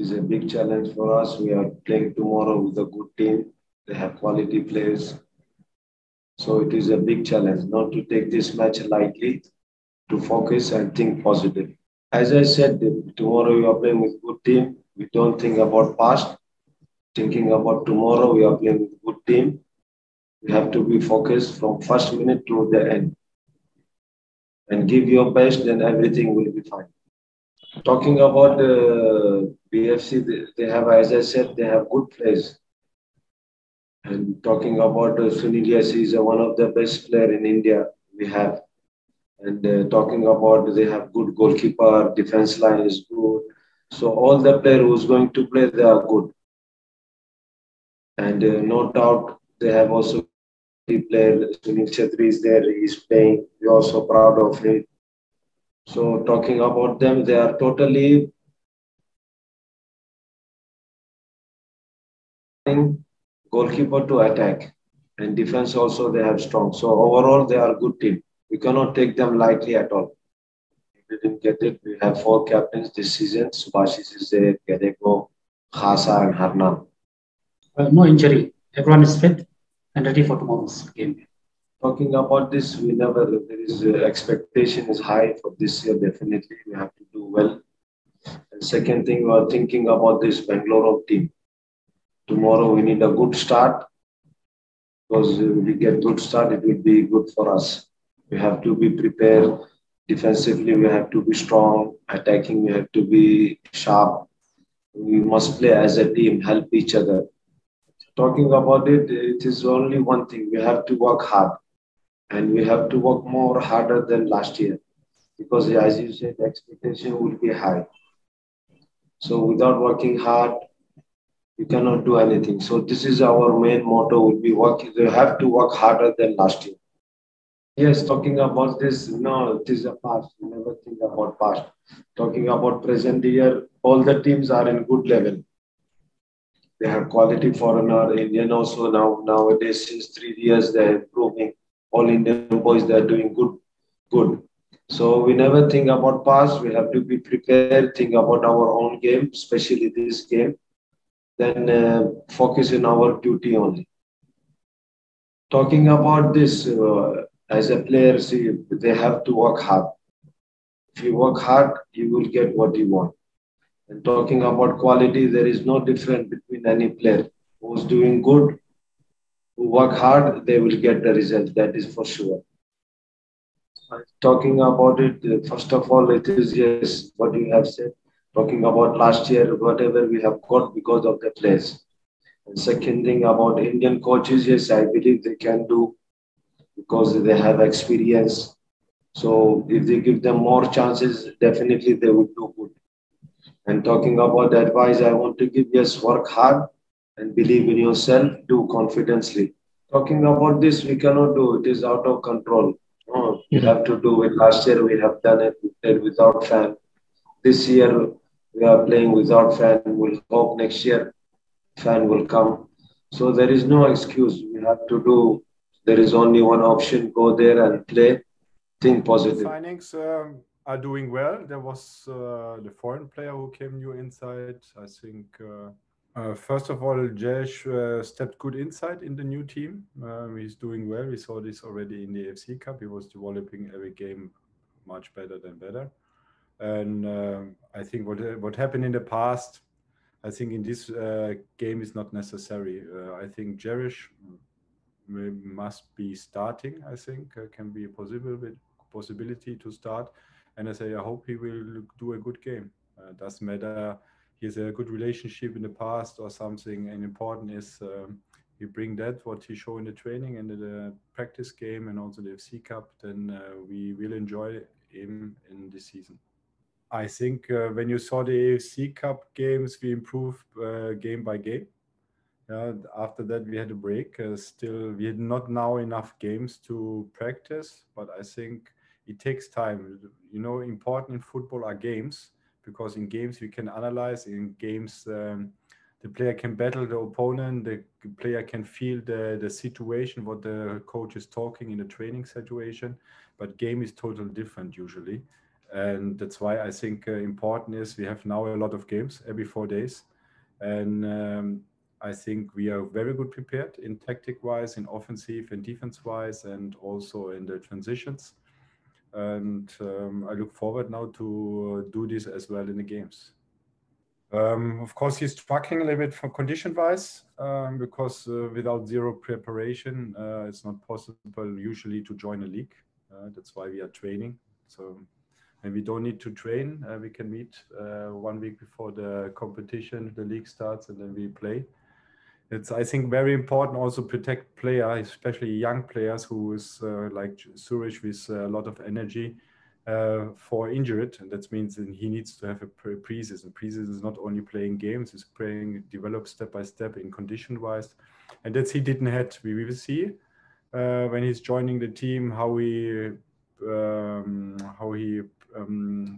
is a big challenge for us. We are playing tomorrow with a good team. They have quality players. So it is a big challenge not to take this match lightly, to focus and think positive. As I said, tomorrow we are playing with good team. We don't think about past. Thinking about tomorrow, we are playing with good team. We have to be focused from first minute to the end. And give your best, then everything will be fine. Talking about BFC, they have, as I said, they have good players. And talking about Sunil Chhetri is one of the best players in India we have. And talking about they have good goalkeeper, defense line is good. So all the players who's going to play, they are good. And no doubt they have also played. Sunil Chhetri is there, he's playing. We're also proud of him. So talking about them, they are totally goalkeeper to attack, and defense also they have strong. So overall they are a good team. We cannot take them lightly at all. We didn't get it. We have 4 captains this season. Subhash is there, Kadeko, Khalsa and Harnam. No injury. Everyone is fit and ready for tomorrow's game. Talking about this, we never, there is expectation is high for this year, definitely. We have to do well. And second thing, we are thinking about this Bengaluru team. Tomorrow we need a good start, because if we get good start, it will be good for us. We have to be prepared. Defensively, we have to be strong. Attacking, we have to be sharp. We must play as a team, help each other. Talking about it, it is only one thing. We have to work hard. And we have to work more harder than last year. Because as you said, the expectation will be high. So without working hard, you cannot do anything. So this is our main motto, would be working. You have to work harder than last year. Yes, talking about this, no, it is a past. You never think about past. Talking about present year, all the teams are in good level. They have quality foreigner, Indian also nowadays, since 3 years, they are improving. All Indian boys, they are doing good. So we never think about past. We have to be prepared, think about our own game, especially this game. Then focus on our duty only. Talking about this, as a player, see, they have to work hard. If you work hard, you will get what you want. And talking about quality, there is no difference between any player. Who's doing good, who work hard, they will get the result. That is for sure. Talking about it, first of all, it is, yes, what you have said. Talking about last year, whatever we have got because of the players. And second thing about Indian coaches, yes, I believe they can do because they have experience. So if they give them more chances, definitely they would do good. And talking about the advice I want to give, yes, work hard and believe in yourself, do confidently. Talking about this, we cannot do, it is out of control. No, we have to do it. Last year we have done it, we played without fan. This year, we are playing without fan. We'll hope next year fan will come. So there is no excuse. We have to do. There is only one option. Go there and play. Think positive. Signings are doing well. There was the foreign player who came new inside. I think, first of all, Jeresh stepped good inside in the new team. He's doing well. We saw this already in the AFC Cup. He was developing every game much better than better. And I think what happened in the past, I think in this game is not necessary. I think Jeresh must be starting, I think, can be a possibility to start. And I say, I hope he will do a good game. Doesn't matter, he has a good relationship in the past or something. And important is he bring that, what he showed in the training and the practice game and also the FC Cup, then we will enjoy him in this season. I think when you saw the AFC Cup games, we improved game by game. After that, we had a break. Still, we had not now enough games to practice, but I think it takes time. You know, important in football are games, because in games we can analyze. In games, the player can battle the opponent. The player can feel the situation, what the coach is talking in the training situation. But game is totally different usually. And that's why I think important is we have now a lot of games every 4 days. And I think we are very good prepared in tactic-wise, in offensive and defense-wise, and also in the transitions. And I look forward now to do this as well in the games. Of course, he's struggling a little bit for condition-wise, because without zero preparation, it's not possible usually to join a league. That's why we are training. So, and we don't need to train. We can meet 1 week before the competition, the league starts, and then we play. It's, I think, very important also protect players, especially young players who is like Suresh with a lot of energy for injured. And that means that he needs to have a pre-season. Pre-season is not only playing games, it's playing, develop step by step in condition-wise. And that he didn't have. We will see when he's joining the team how he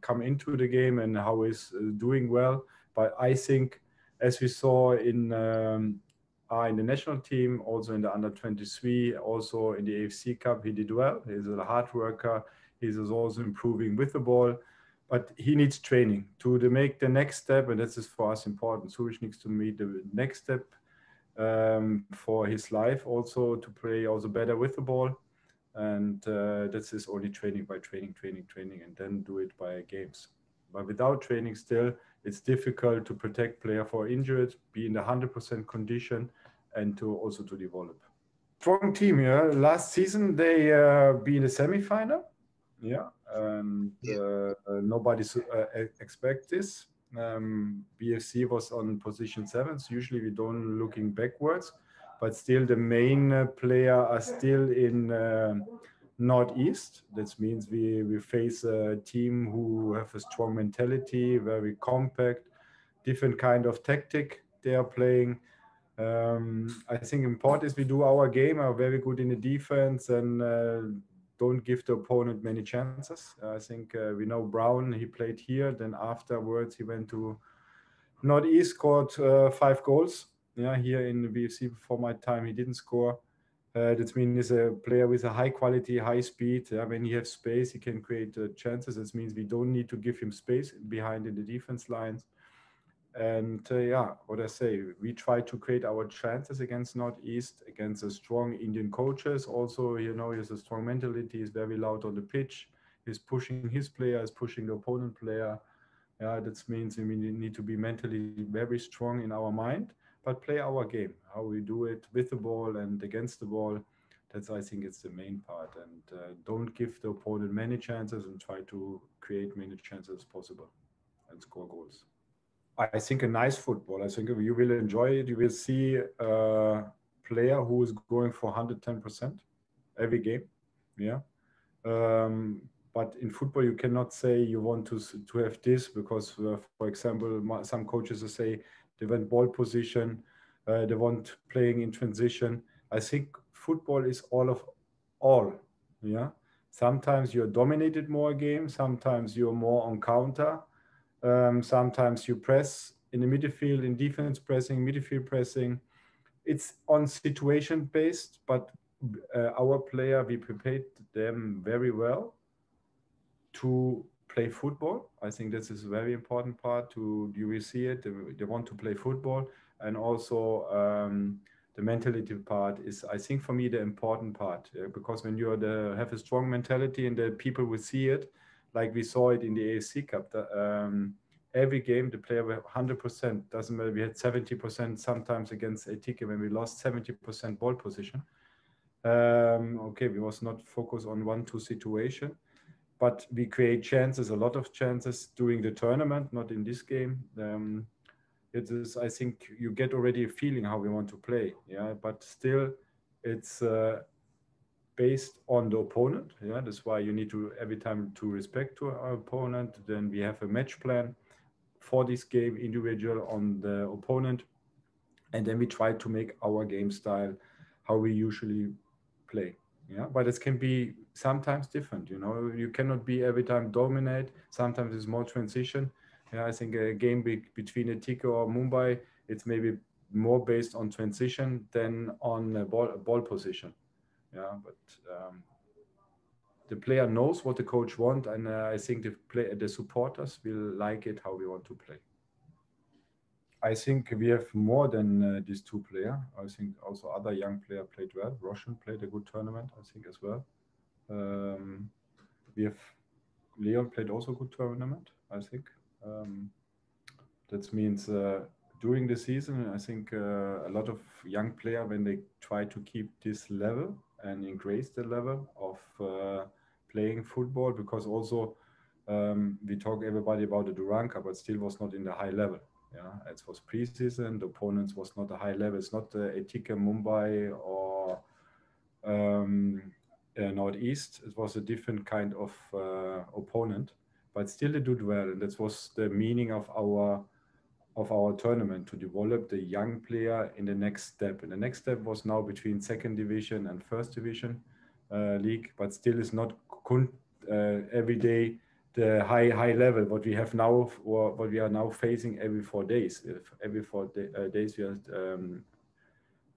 come into the game and how he's doing well. But I think, as we saw in the national team, also in the under-23, also in the AFC Cup, he did well. He's a hard worker. He's also improving with the ball, but he needs training to make the next step, and this is for us important. Suresh needs to meet the next step for his life, also to play also better with the ball, and this is only training by training, and then do it by games. But without training still, it's difficult to protect player for injured, be in the 100% condition, and to also to develop. Strong team, yeah. Last season, they be in the semi-final. Yeah, and nobody expect this. BFC was on position 7. So usually we don't looking backwards, but still the main player are still in Northeast. That means we face a team who have a strong mentality, very compact, different kind of tactic they are playing. I think important is we do our game, are very good in the defense and don't give the opponent many chances. I think we know Brown, he played here, then afterwards he went to Northeast, scored 5 goals. Yeah, here in the BFC before my time, he didn't score. That means he's a player with a high quality, high speed. When he has space, he can create chances. That means we don't need to give him space behind in the defense lines. And yeah, what I say, we try to create our chances against Northeast, against a strong Indian coaches. Also, you know, he has a strong mentality, he's very loud on the pitch. He's pushing his player, he's pushing the opponent player. That means we need to be mentally very strong in our mind, but play our game, how we do it with the ball and against the ball. That's, I think, it's the main part. And don't give the opponent many chances and try to create many chances as possible and score goals. I think a nice football. I think you will enjoy it. You will see a player who is going for 110% every game. Yeah. But in football, you cannot say you want to have this because, for example, some coaches will say they want ball position, they want playing in transition. I think football is all of all. Yeah. Sometimes you're dominated more game. Sometimes you're more on counter. Sometimes you press in the midfield, in defense pressing, midfield pressing. It's on situation based, but our player, we prepared them very well to play football. I think this is a very important part to, you will see it, they want to play football. And also the mentality part is, I think for me, the important part, because when you have a strong mentality and the people will see it, like we saw it in the AFC Cup. Every game, the player were 100%. Doesn't matter, we had 70% sometimes against ATK when we lost 70% ball position. Okay, we was not focused on 1-2 situation, but we create chances, a lot of chances during the tournament, not in this game. It is, I think you get already a feeling how we want to play. Yeah, but still it's... based on the opponent. Yeah, that's why you need to every time to respect to our opponent. Then we have a match plan for this game, individual on the opponent. And then we try to make our game style, how we usually play. Yeah, but it can be sometimes different. You know, you cannot be every time dominate. Sometimes it's more transition. Yeah, I think a game between ATK or Mumbai, it's maybe more based on transition than on ball position. Yeah, but the player knows what the coach wants, and I think the supporters will like it how we want to play. I think we have more than these two players. I think also other young players played well. Roshan played a good tournament, I think, as well. We have Leon played also a good tournament, I think. That means during the season, I think a lot of young players, when they try to keep this level and increase the level of playing football, because also we talk everybody about the Durand Cup, but still was not in the high level. Yeah, it was pre-season. The opponents was not a high level. It's not ATK Mumbai or NorthEast. It was a different kind of opponent, but still they did well, and that was the meaning of our tournament, to develop the young player in the next step. And the next step was now between second division and first division league, but still is not every day the high level what we have now, or what we are now facing every 4 days. Every 4 days we are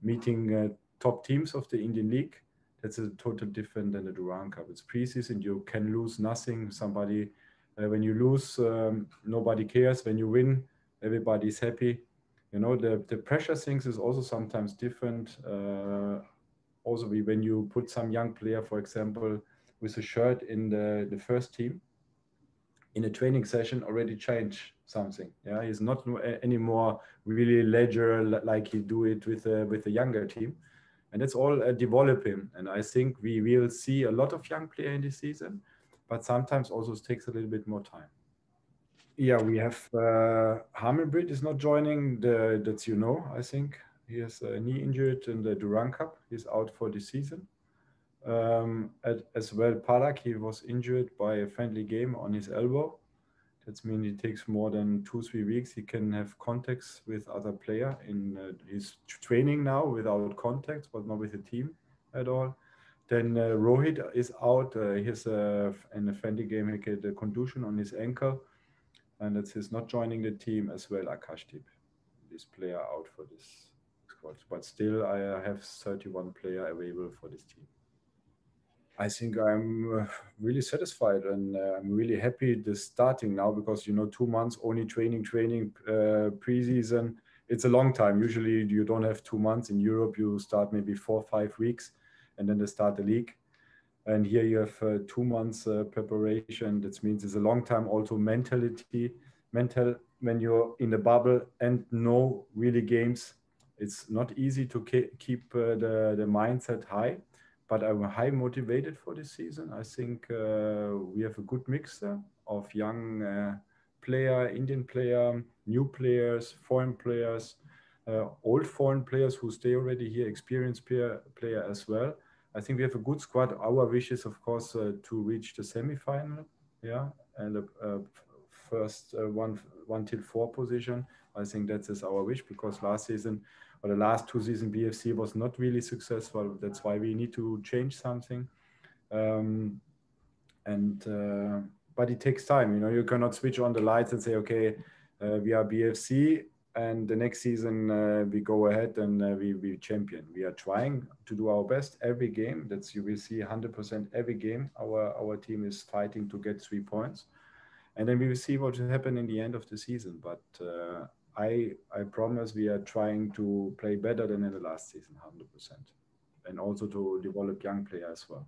meeting top teams of the Indian league. That's a total different than the Durand Cup. It's pre-season, you can lose nothing. Somebody when you lose, nobody cares. When you win, everybody's happy. You know, the pressure things is also sometimes different. Also when you put some young player, for example, with a shirt in the first team, in a training session already change something. Yeah, he's not anymore really ledger like he do it with the younger team, and that's all developing. And I think we will see a lot of young players in this season, but sometimes also it takes a little bit more time. Yeah, we have Hamblet is not joining. That's you know, I think he is knee injured in the Durand Cup. He's out for the season. As well, Parag, he was injured by a friendly game on his elbow. That means it takes more than 2-3 weeks. He can have contacts with other player in his training now without contacts, but not with the team at all. Then Rohit is out. He's in a friendly game. He get a contusion on his ankle, and that's his not joining the team as well. Akashdeep, this player out for this squad. But still, I have 31 player available for this team. I think I'm really satisfied, and I'm really happy this starting now, because, you know, 2 months only training, pre-season. It's a long time. Usually you don't have 2 months. In Europe, you start maybe 4 or 5 weeks and then they start the league. And here you have 2 months preparation. That means it's a long time also mental, when you're in the bubble and no really games. It's not easy to keep the mindset high. But I'm highly motivated for this season. I think we have a good mixture of young player, Indian player, new players, foreign players, old foreign players who stay already here, experienced player as well. I think we have a good squad. Our wish is, of course, to reach the semi-final, yeah, and the first one till four position. I think that is our wish, because last season, or the last 2 seasons, BFC was not really successful. That's why we need to change something. But it takes time. You know, you cannot switch on the lights and say, okay, we are BFC, and the next season we go ahead and we champion. We are trying to do our best every game. That's, you will see 100% every game. Our team is fighting to get 3 points, and then we will see what will happen in the end of the season. But I promise we are trying to play better than in the last season, 100%, and also to develop young players as well.